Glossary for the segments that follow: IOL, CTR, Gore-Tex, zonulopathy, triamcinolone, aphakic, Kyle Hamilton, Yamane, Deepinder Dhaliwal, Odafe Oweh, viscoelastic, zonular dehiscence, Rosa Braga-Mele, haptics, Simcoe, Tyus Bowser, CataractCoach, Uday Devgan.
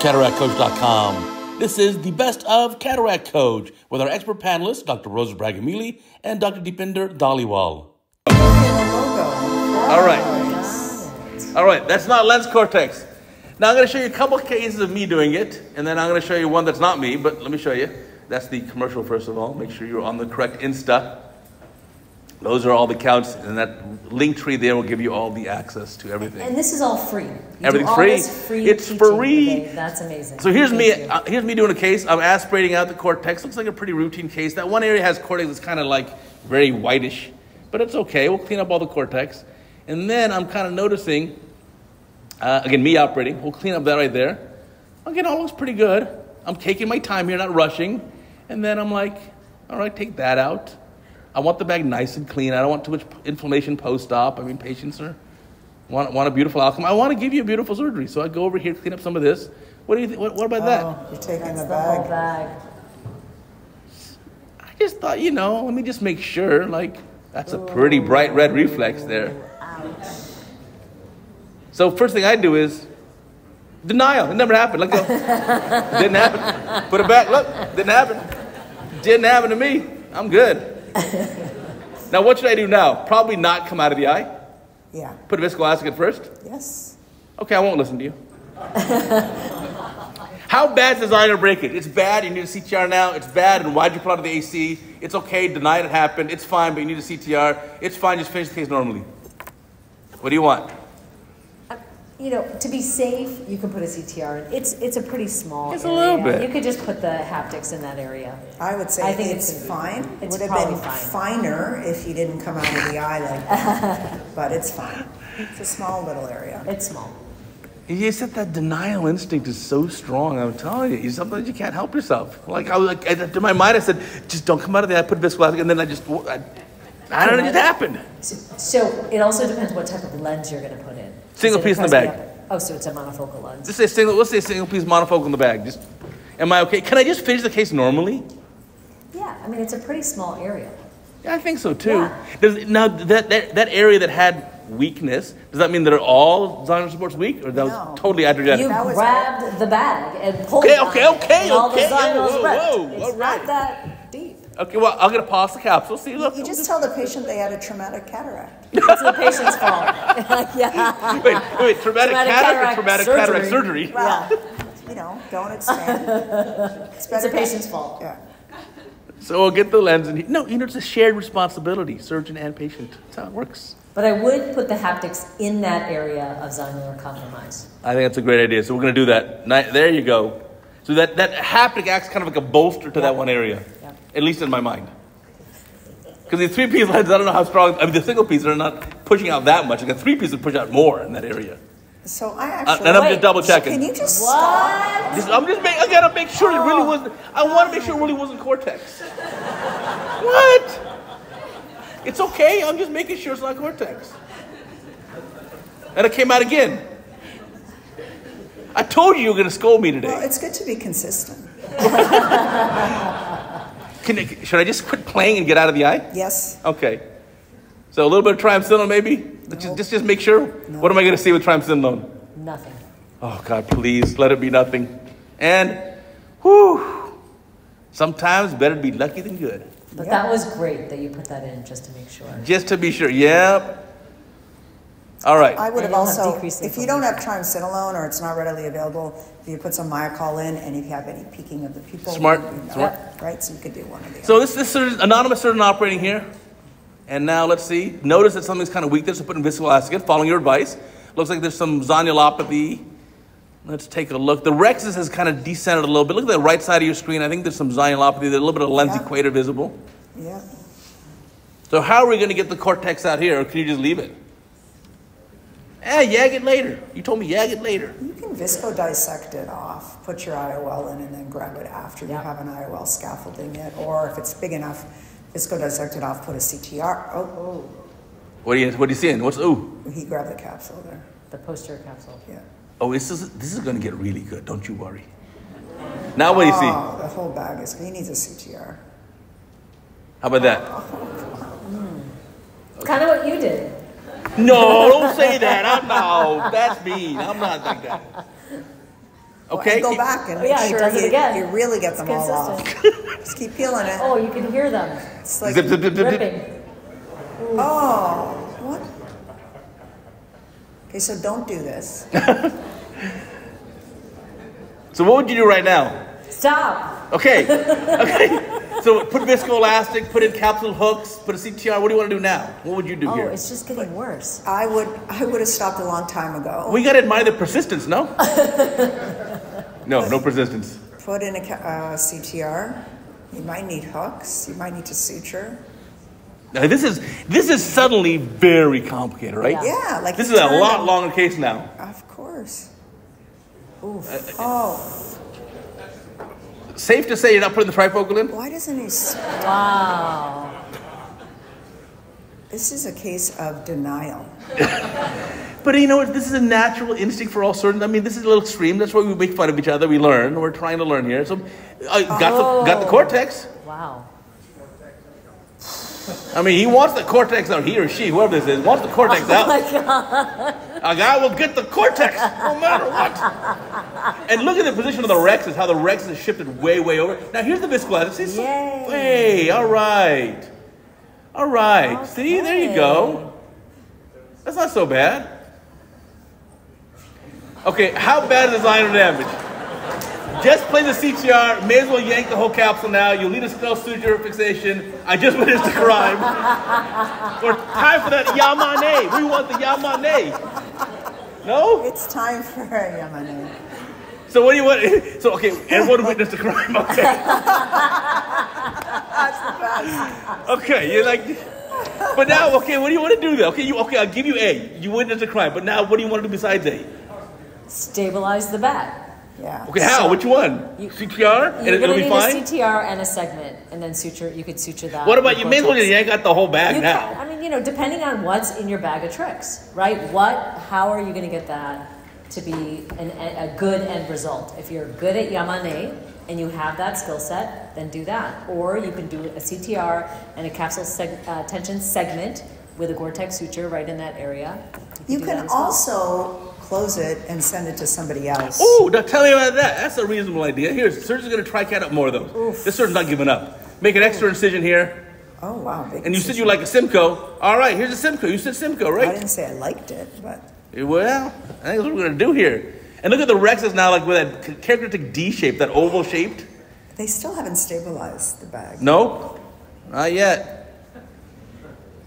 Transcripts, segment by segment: CataractCoach.com. This is the best of Cataract Coach with our expert panelists, Dr. Rosa Braga-Mele and Dr. Deepinder Dhaliwal. All right. All right, that's not lens cortex. Now I'm going to show you a couple cases of me doing it, and then I'm going to show you one that's not me, but let me show you. That's the commercial, first of all. Make sure you're on the correct Insta. Those are all the counts, and that link tree there will give you all the access to everything. And this is all free. Everything's free. It's free. That's amazing. So here's me doing a case. I'm aspirating out the cortex. Looks like a pretty routine case. That one area has cortex that's kind of like very whitish, but it's okay. We'll clean up all the cortex. And then I'm kind of noticing, again, me operating. We'll clean up that right there. Again, all looks pretty good. I'm taking my time here, not rushing. And then I'm like, all right, take that out. I want the bag nice and clean. I don't want too much inflammation post-op. I mean, patients want a beautiful outcome. I want to give you a beautiful surgery. So I go over here, clean up some of this. What do you think? What about that? You're taking the bag. I just thought, you know, let me just make sure. Like, that's a pretty bright red reflex there. Ouch. So first thing I do is denial. It never happened. Let go. Didn't happen. Put it back. Look, didn't happen. Didn't happen to me. I'm good. Now, what should I do now? Probably not come out of the eye. Yeah. Put a viscoelastic at first? Yes. Okay, I won't listen to you. How bad is design or breakage? It's bad, you need a CTR now. It's bad, and why'd you pull out of the AC? It's okay, deny it happened. It's fine, but you need a CTR. It's fine, just finish the case normally. What do you want? You know, to be safe, you can put a CTR in. It's a pretty small It's area. A little bit. You could just put the haptics in that area. I would say I think it's fine. It would have been finer if you didn't come out of the eye like that. But it's fine. It's a small little area. It's small. You said that denial instinct is so strong. I'm telling you, sometimes you can't help yourself. Like I was like, in my mind, I said, just don't come out of the eye. I put viscoelastic, and then I don't know. It just happened. So it also depends what type of lens you're going to put in. Single piece in the bag. Oh, so it's a monofocal lens. Let's say single piece monofocal in the bag. Just, am I okay? Can I just finish the case normally? Yeah, I mean, it's a pretty small area. Yeah, I think so too. Yeah. Now, that area that had weakness, does that mean that all designer supports weak? Or that was totally adrenaline? You grabbed the bag and pulled it. Okay. All the whoa, it's not that deep. Okay, well, I'm going to pause the capsule. See, look. You just tell the patient they had a traumatic cataract. It's the patient's fault. Yeah. Wait, traumatic cataract surgery? Well, yeah. You know, don't extend. It's a patient's fault. Yeah. So we'll get the lens in here. No, you know, it's a shared responsibility, surgeon and patient. That's how it works. But I would put the haptics in that area of zonular compromise. I think that's a great idea. So we're going to do that. There you go. So that haptic acts kind of like a bolster to that one area. At least in my mind. Because the three-piece lens, I don't know how strong, I mean, the single piece are not pushing out that much. Like a three-piece would push out more in that area. So I actually... and I'm just double-checking. So can you just stop? I'm just making... I got to make sure it really wasn't... I want to make sure it really wasn't cortex. What? It's okay. I'm just making sure it's not cortex. And it came out again. I told you were going to scold me today. Well, it's good to be consistent. Should I just quit playing and get out of the eye? Yes. Okay. So a little bit of triamcinolone maybe? No. Just make sure. No. What am I going to see with triamcinolone? Nothing. Oh, God, please, let it be nothing. And, whew, sometimes better to be lucky than good. But that was great that you put that in just to make sure. Just to be sure, yep. All right. I would have also, if you don't have triamcinolone or it's not readily available, if you put some Myocol in and if you have any peaking of the pupil. Smart. You know, right? So you could do one of these. So this is anonymous surgeon operating here. And now let's see. Notice that something's kind of weak there, so put in viscoelastic, following your advice. Looks like there's some zonulopathy. Let's take a look. The rexus has kind of descended a little bit. Look at the right side of your screen. I think there's some zonulopathy. There's a little bit of lens equator visible. Yeah. So how are we going to get the cortex out here, or can you just leave it? Yag it later. You told me yag it later. You can visco-dissect it off, put your IOL in, and then grab it after you have an IOL scaffolding it. Or if it's big enough, visco-dissect it off, put a CTR. Oh. What are you seeing? What's ooh? He grabbed the capsule there. The posterior capsule. Yeah. Oh, this is going to get really good. Don't you worry. Now what do you see? Oh, the whole bag is. He needs a CTR. How about that? Okay. Kind of what you did. No, don't say that. I'm not. That's mean. I'm not like that. Okay. And go back and make sure you really get them all off. Just keep peeling it. Oh, you can hear them. It's like ripping. Oh, what? Okay, so don't do this. So what would you do right now? Stop. Okay. Okay. So put viscoelastic, put in capsule hooks, put a CTR. What do you want to do now? What would you do here? Oh, it's just getting worse. I would have stopped a long time ago. We got to admire the persistence, no? No, no persistence. Put in a CTR. You might need hooks. You might need to suture. Now this is suddenly very complicated, right? Yeah. Like this is a lot longer case now. Of course. Oof. Oh. Safe to say you're not putting the trifocal in? Why doesn't he stop? Wow. This is a case of denial. But you know what? This is a natural instinct for all surgeons. I mean, this is a little extreme. That's why we make fun of each other. We learn. We're trying to learn here. So got the cortex. Wow. I mean, he wants the cortex out. He or she, whoever this is, wants the cortex out. My God. A guy will get the cortex, no matter what. And look at the position of the rexus, how the rexus is shifted way, way over. Now, here's the viscoelasticity. See? Hey, all right. All right. Okay. See, there you go. That's not so bad. Okay, how bad is iron damage? Just play the CTR. May as well yank the whole capsule now. You'll need a spinal suture fixation. I just witnessed a crime. We're time for that Yamane. We want the Yamane. No? It's time for her, Yamane. So what do you want? So, okay, everyone witnessed a crime, okay. That's the best. Okay, you're like, but now, okay, what do you want to do though? Okay, I'll give you A. You witnessed a crime, but now what do you want to do besides A? Stabilize the bat. Yeah. Okay, how? So which one? CTR? And it'll be fine? A CTR and a segment, and then suture. You could suture that. What about you? May as well yank out the whole bag now. I mean, you know, depending on what's in your bag of tricks, right? How are you going to get that to be a good end result? If you're good at Yamane and you have that skill set, then do that. Or you can do a CTR and a capsule tension segment with a Gore-Tex suture right in that area. You can also close it and send it to somebody else. Oh, now tell me about that. That's a reasonable idea. Here, surgeon's going to try cat up more of those. Oof. This surgeon's not giving up. Make an extra incision here. Oh, wow. Big and you said you like a Simcoe. All right, here's a Simcoe. You said Simcoe, right? I didn't say I liked it, but. Well, that's what we're going to do here. And look at the rexus now, like with that characteristic D shape, that oval shaped. They still haven't stabilized the bag. Nope, not yet.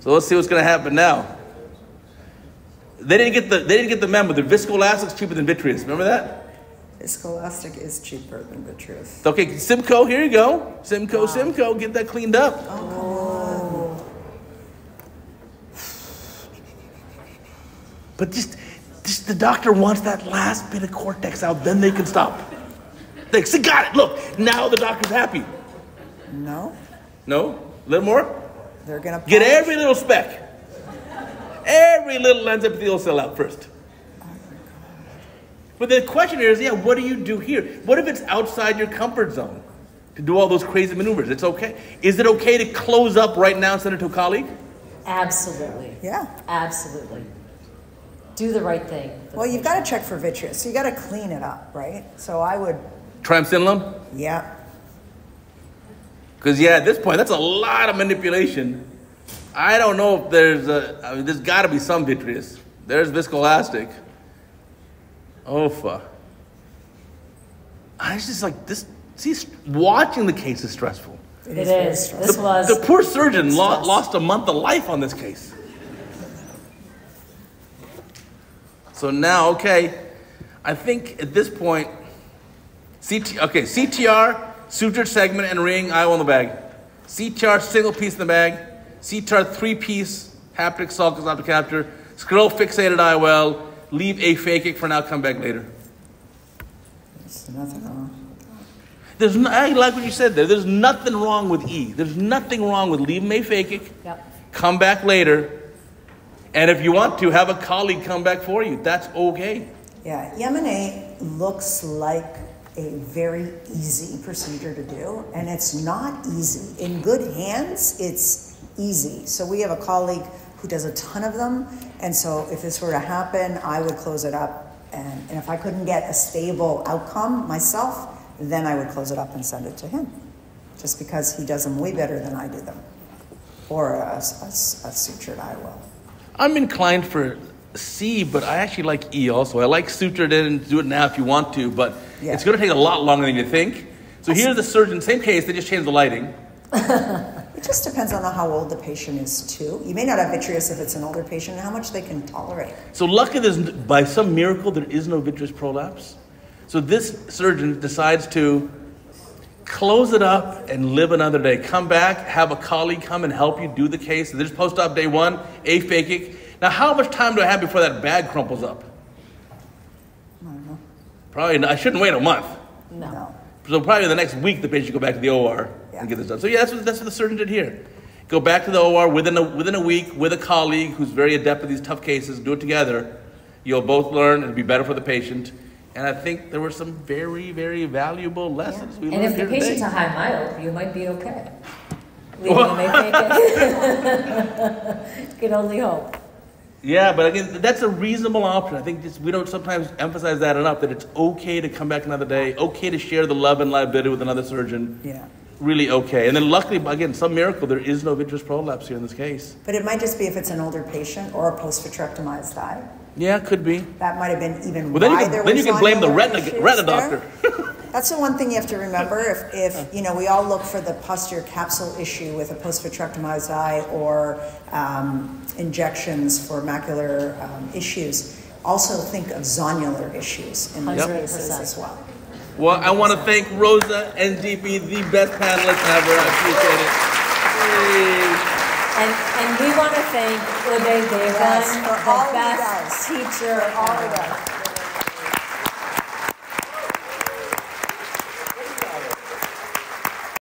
So let's see what's going to happen now. They didn't get the memo. The viscoelastic's cheaper than vitreous. Remember that? Viscoelastic is cheaper than vitreous. Okay, Simcoe, here you go. Simcoe, wow. Simcoe, get that cleaned up. Oh. But just the doctor wants that last bit of cortex out, then they can stop. They say, got it, look, now the doctor's happy. No. No? A little more? They're gonna get every little speck. Every little lens epithelial cell out first. Oh my God. But the question here is, yeah, what do you do here? What if it's outside your comfort zone to do all those crazy maneuvers? It's okay. Is it okay to close up right now and send it to a colleague? Absolutely. Yeah. Absolutely. Do the right thing. Well, you've got to check for vitreous. So you got to clean it up, right? So I would. Triamcinolone? Yeah. Because, yeah, at this point, that's a lot of manipulation. I don't know if I mean, there's got to be some vitreous. There's viscoelastic. Oh, fuck. I was just like, this. See, watching the case is stressful. It is. Stressful. The poor surgeon lost a month of life on this case. So now, okay, I think at this point, CTR, sutured segment and ring, IOL in the bag. CTR, single piece in the bag. CTR 3-piece, haptic sulcus optic capture, scroll fixated IOL, leave aphakic for now, come back later. There's nothing wrong. I like what you said there. There's nothing wrong with E. There's nothing wrong with leave them aphakic, come back later, and if you want to, have a colleague come back for you. That's okay. Yeah, Yamane looks like a very easy procedure to do, and it's not easy. In good hands, it's easy. So we have a colleague who does a ton of them, and so if this were to happen, I would close it up And if I couldn't get a stable outcome myself, then I would close it up and send it to him, just because he does them way better than I do them, or a sutured IOL. I'm inclined for C, but I actually like E also. I like sutured in, and do it now if you want to, but yeah, it's going to take a lot longer than you think. So here's the surgeon, same case, they just changed the lighting. It just depends on how old the patient is too. You may not have vitreous if it's an older patient, and how much they can tolerate. So luckily, by some miracle, there is no vitreous prolapse. So this surgeon decides to close it up and live another day. Come back, have a colleague come and help you do the case. There's post-op day one, aphakic. Now, how much time do I have before that bag crumples up? I don't know. Probably not. I shouldn't wait a month. No. So probably the next week, the patient go back to the OR and get this done. So yeah, that's what the surgeon did here. Go back to the OR within a week with a colleague who's very adept at these tough cases. Do it together. You'll both learn. It'll be better for the patient. And I think there were some very, very valuable lessons we learned here. And if the patient's a high mild, you might be okay. You may take it. You can only hope. Yeah, but again, that's a reasonable option. I think we don't sometimes emphasize that enough, that it's okay to come back another day, okay to share the love and liability with another surgeon. Yeah. Really okay. And then luckily, again, some miracle, there is no vitreous prolapse here in this case. But it might just be if it's an older patient or a post-vitrectomized eye. Yeah, could be. That might have been even why there was then you can blame the retina doctor. That's the one thing you have to remember. If you know, we all look for the posterior capsule issue with a post-vitrectomized eye or injections for macular issues. Also think of zonular issues in these cases as well. Well, I want to thank Rosa and DP, the best panelists ever. I appreciate it. Yay. And we want to thank Uday Devgan, the best teacher, all of us.